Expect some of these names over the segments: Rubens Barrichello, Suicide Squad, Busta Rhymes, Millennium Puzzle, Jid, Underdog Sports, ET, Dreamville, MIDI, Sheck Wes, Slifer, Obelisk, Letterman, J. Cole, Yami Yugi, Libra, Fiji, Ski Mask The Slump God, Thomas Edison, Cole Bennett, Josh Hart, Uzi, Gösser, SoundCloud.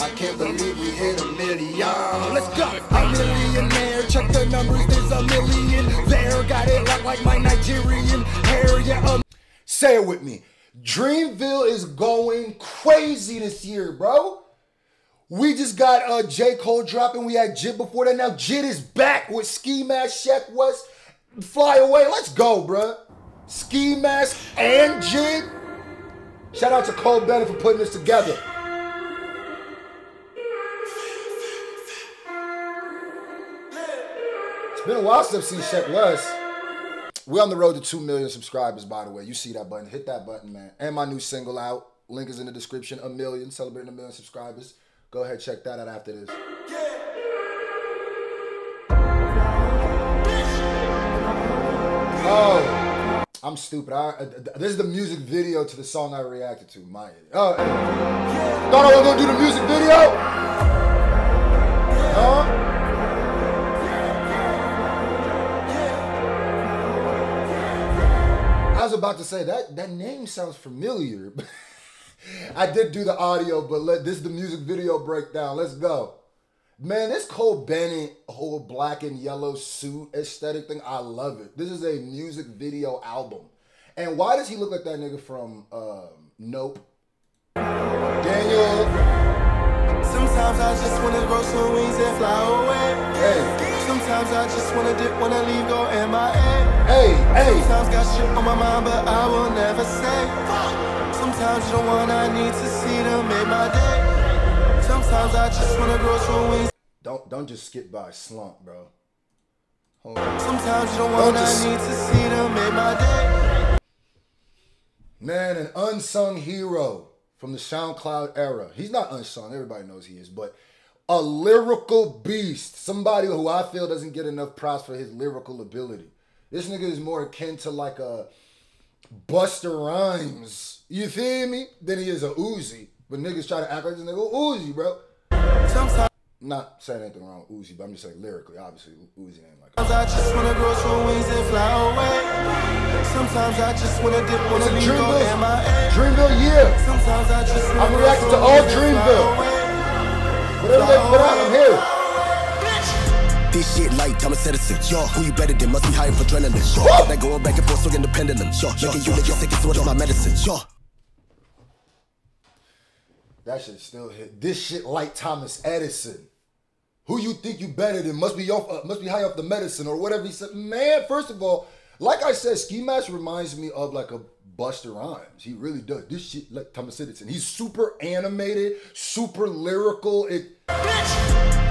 I can't believe we hit a million. Let's go. A millionaire, check the numbers, there's a million there. Got it locked like my Nigerian hair, yeah. Say it with me. Dreamville is going crazy this year, bro. We just got J. Cole dropping. We had Jid before that. Now Jid is back with Ski Mask, Sheck Wes, Fly Away. Let's go, bruh. Ski Mask and Jid. Shout out to Cole Bennett for putting this together. It's been a while since I've seen Sheck Wes. We're on the road to 2 million subscribers, by the way. You see that button. Hit that button, man. And my new single out. Link is in the description. A million. Celebrating a million subscribers. Go ahead, check that out after this. Oh, I'm stupid. This is the music video to the song I reacted to. My, thought I was gonna do the music video? I was about to say that name sounds familiar. I did do the audio, but this is the music video breakdown. Let's go. Man, this Cole Bennett whole black and yellow suit aesthetic thing, I love it. This is a music video album. And why does he look like that nigga from Nope? Daniel. Sometimes I just want to grow some wings and fly away. Hey. Sometimes I just want to dip when I leave, go MIA. Hey, hey. Sometimes got shit on my mind, but I will never say. Sometimes you're the one I need to see to make my day. Sometimes I just wanna grow some wings. Don't just skip by slump, bro. Hold on. Sometimes you're the one I need to see to make my day. Man, an unsung hero from the SoundCloud era. He's not unsung, everybody knows he is, but a lyrical beast. Somebody who I feel doesn't get enough props for his lyrical ability. This nigga is more akin to like a Busta Rhymes, you feel me? Then he is a Uzi, but niggas try to act like this nigga Uzi, bro. Sometimes, not saying anything wrong with Uzi, but I'm just saying lyrically, obviously Uzi ain't like that. Sometimes I just wanna grow some wings and fly away. Sometimes I just wanna dip on the Dreamville, yeah. Sometimes I just I'm reacting to all Dreamville. Whatever they put out, I'm here. This shit like Thomas Edison, yo. Who you better than? Must be high for adrenaline, yo. I go back and forth so independent, yo. Making you like your sickest one of my medicine, yo. That shit still hit. This shit like Thomas Edison. Who you think you better than? Must be high off the medicine or whatever he said. Man, first of all, like I said, Ski Mask reminds me of like a Busta Rhymes. He really does. This shit like Thomas Edison. He's super animated, super lyrical.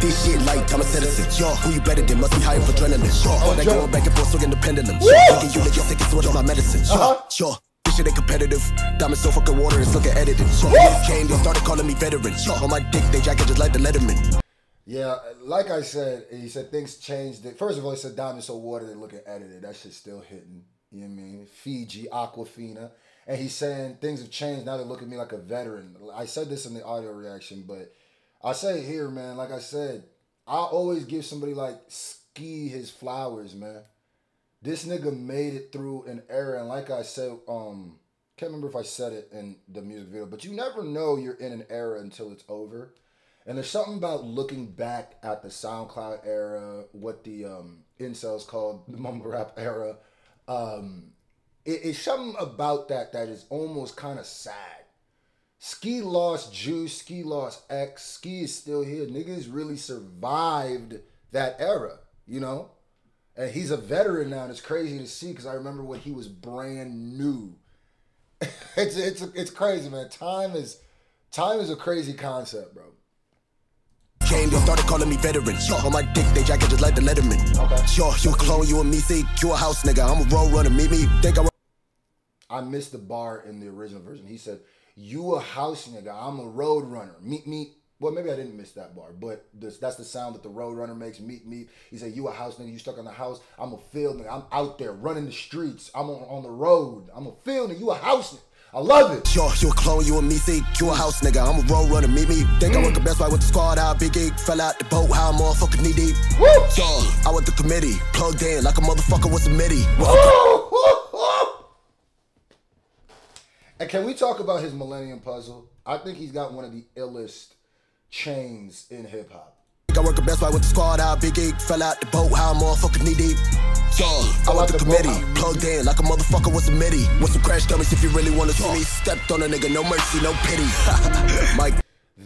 This shit like Thomas Edison, yo. Who you better than? Must be high for adrenaline, yo. When I go back and forth, so independent, yo. Making you like your sickest one of my medicine, yo. Yo, this shit ain't competitive. Diamonds so fucking water, it's looking edited. So came, they started calling me veteran. Yo, on my dick, they jacket just like the Letterman. Yeah, like I said, he said things changed. First of all, he said diamonds so water, they looking edited. That shit's still hitting. You know what I mean? Fiji, Aquafina. And he's saying things have changed. Now they look at me like a veteran. I said this in the audio reaction, but I say here, man, like I said, I always give somebody like Ski his flowers, man. This nigga made it through an era, and like I said, can't remember if I said it in the music video, but you never know you're in an era until it's over. And there's something about looking back at the SoundCloud era, what the incels called the mumble rap era. It's something about that is almost kind of sad. Ski lost Juice, Ski lost X, Ski is still here. Niggas really survived that era, you know? And he's a veteran now, and it's crazy to see because I remember when he was brand new. it's crazy, man. Time is a crazy concept, bro. They started calling me veteran. Yo, on my dick, they jacket just like the Letterman. Okay. Yo, you a clone, you a me, see, you a house nigga. I'm a road runner, meet me, think I missed the bar in the original version. He said, you a house nigga, I'm a road runner, meet me. Well, maybe I didn't miss that bar, but that's the sound that the road runner makes, meet me. He said, you a house nigga, you stuck on the house, I'm a field nigga, I'm out there running the streets, I'm on the road, I'm a field nigga, you a house nigga. I love it. Yo, you a clone, you a me, see, you a house nigga. I'm a road runner, meet me. Think I work the best way with the squad, how big geek. Fell out the boat, how I'm all fucking knee deep. Woo! Yo, I went to committee, plugged in like a motherfucker with a MIDI. And can we talk about his Millennium Puzzle? I think he's got one of the illest chains in hip hop. I work at Best Buy with the squad, how big eight fell out the boat, how motherfucker knee deep. Yeah, I went to committee, plugged in like a motherfucker with some MIDI. With some crash dummies if you really want to see me. Stepped on a nigga, no mercy, no pity. Mike.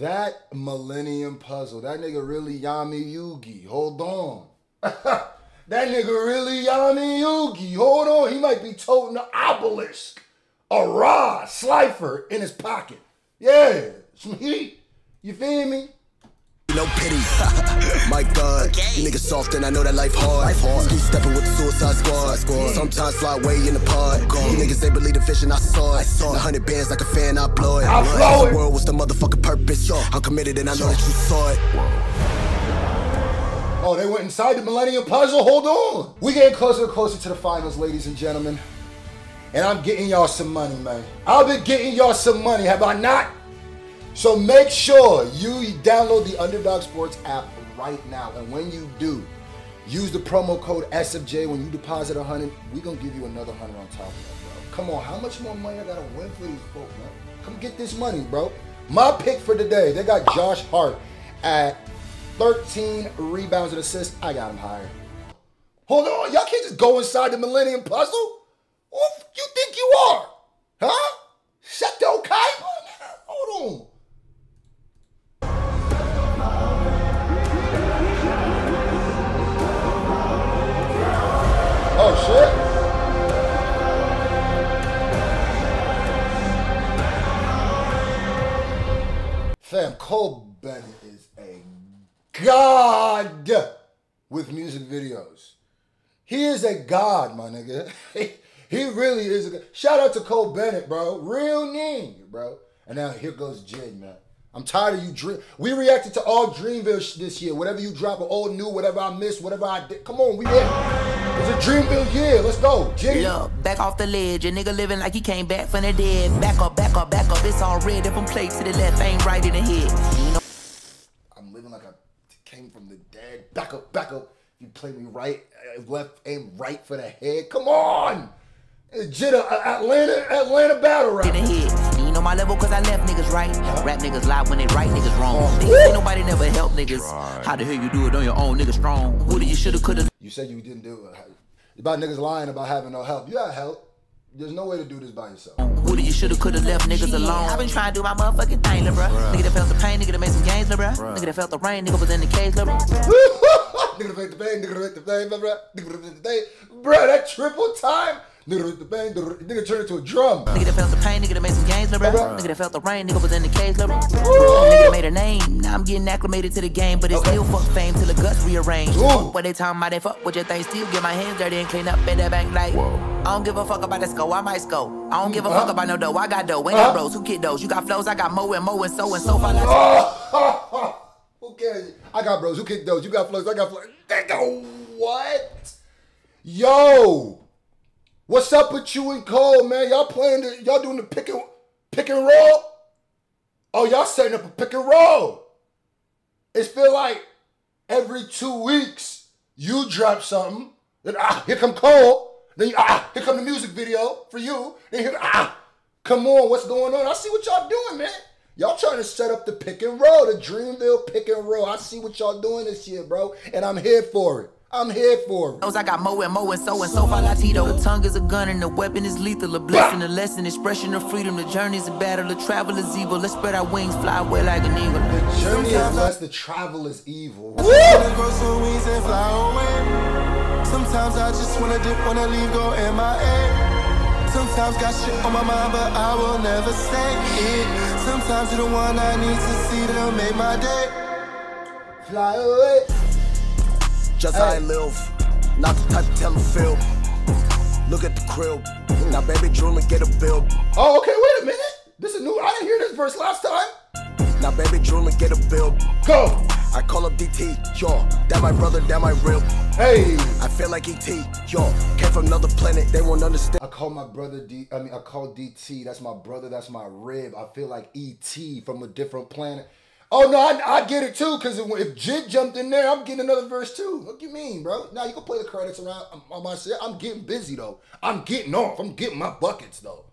That Millennium Puzzle, that nigga really Yami Yugi, hold on. That nigga really Yami Yugi, hold on. He might be toting an obelisk, a raw Slifer in his pocket. Yeah, some heat, you feel me? No pity, my God, okay. Niggas soft and I know that life hard. Life hard. Keep stepping with the Suicide Squad. Sometimes fly way in the pod. You niggas they believe the vision I saw. 100 bands like a fan, I blow it. I blow it. The world was the motherfucking purpose. I'm committed and I know that you saw it. Oh, they went inside the Millennium Puzzle. Hold on, we getting closer and closer to the finals, ladies and gentlemen. And I'm getting y'all some money, man. I've been getting y'all some money, have I not? So make sure you download the Underdog Sports app right now. And when you do, use the promo code SFJ. When you deposit 100, we're going to give you another 100 on top of that, bro. Come on, how much more money I got to win for these folks, man? Come get this money, bro. My pick for today, they got Josh Hart at 13 rebounds and assists. I got him higher. Hold on, y'all can't just go inside the Millennium Puzzle. Who you think you are? Huh? Shut the okay? Hold on. Oh, shit. Fam, Cole Bennett is a god with music videos. He is a god, my nigga. He really is a god. Shout out to Cole Bennett, bro. Real name, bro. And now here goes Jid, man. I'm tired of you we reacted to all Dreamville this year. Whatever you drop, old, new, whatever I missed, whatever I did. Come on, we here. It's a Dreamville year, let's go, Jid. Back off the ledge, a nigga living like he came back from the dead. Back up, back up, back up, it's all red. If I'm played to the left, I ain't right in the head. I'm living like I came from the dead. Back up, back up. You play me right, left, aim right for the head. Come on! Jid, Atlanta battle rap. In the head. You know my level cause I left niggas right. Rap niggas lie when they right niggas wrong. Niggas, ain't nobody never help niggas. Try. How the hell you do it on your own, nigga strong? Who do you shoulda coulda? You said you didn't do it. About niggas lying about having no help. You got help. There's no way to do this by yourself. Who do you shoulda coulda left niggas alone? I've been trying to do my motherfucking thing, Libra. Nigga that felt the pain, nigga that made some gains, Libra. Nigga that felt the rain, nigga was in the cage, Libra. Nigga that felt the pain, nigga that felt the pain, Libra. Nigga that felt the pain, bro. That triple time. Nigga turned into a drum. Nigga that felt the pain, nigga that made some gains, Libra. Nigga that felt the rain, nigga was in the cage, Libra. Nigga that made a name. Now I'm getting acclimated to the game, but it's still fuck fame till the guts rearrange. What they talking about, they fuck with your thing, still get my hands dirty and clean up in that bank like. I don't give a fuck about this go, I might go. I don't give a fuck about no dough, I got dough. Ain't no bros, who kid those? You got flows, I got mo and so far like. Who cares? I got bros, who kick those? You got flows, I got flows. What? Yo! What's up with you and Cole, man? Y'all playing the, y'all doing the pick and roll? Oh, y'all setting up a pick and roll. It's feel like every 2 weeks you drop something. Then here come Cole. Then here come the music video for you. Then here come on, what's going on? I see what y'all doing, man. Y'all trying to set up the pick and roll, the Dreamville pick and roll. I see what y'all doing this year, bro, and I'm here for it. I'm here for it. I got mo and so far Latino. The tongue is a gun and the weapon is lethal. A blessing, a lesson, expression of freedom. The journey is a battle, the travel is evil. Let's spread our wings, fly away like an eagle. The journey is blessed, the travel is evil. Sometimes I just wanna dip, wanna leave, go MIA. Sometimes got shit on my mind, but I will never say it. Sometimes you're the one I need to see to make my day. Fly away. Just how I live, not the type to tell them feel. Look at the crib, now baby drool and get a bill. Oh, okay, wait a minute. This is new, I didn't hear this verse last time. Now baby drool and get a bill. Go! I call up DT, yo, that my brother, that my real. Hey! I feel like ET, yo, came from another planet, they won't understand. I call my brother I call DT, that's my brother, that's my rib. I feel like ET from a different planet. Oh, no, I get it, too, because if Jid jumped in there, I'm getting another verse, too. What do you mean, bro? Now, you can play the credits around on my set. I'm getting busy, though. I'm getting off. I'm getting my buckets, though.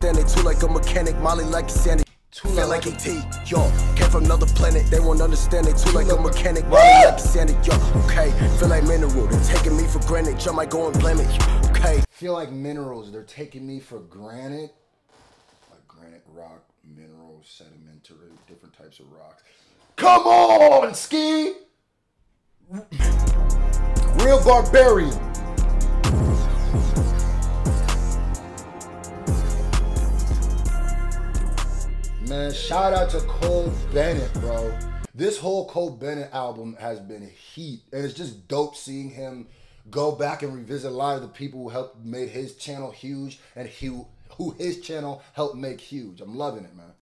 Standing too like a mechanic, Molly like a sandy. Too feel like ET, yo. Came from another planet, they won't understand it. Too like a mechanic, running like Sandy, yo. Okay, feel like mineral, they're taking me for granted. Yo, I might go and blame it, okay. Feel like minerals, they're taking me for granted. Like granite, rock, mineral, sedimentary, different types of rocks. Come on, Ski! Real barbarian. Man, shout out to Cole Bennett, bro. This whole Cole Bennett album has been heat, and it's just dope seeing him go back and revisit a lot of the people who helped made his channel huge and who his channel helped make huge. I'm loving it, man.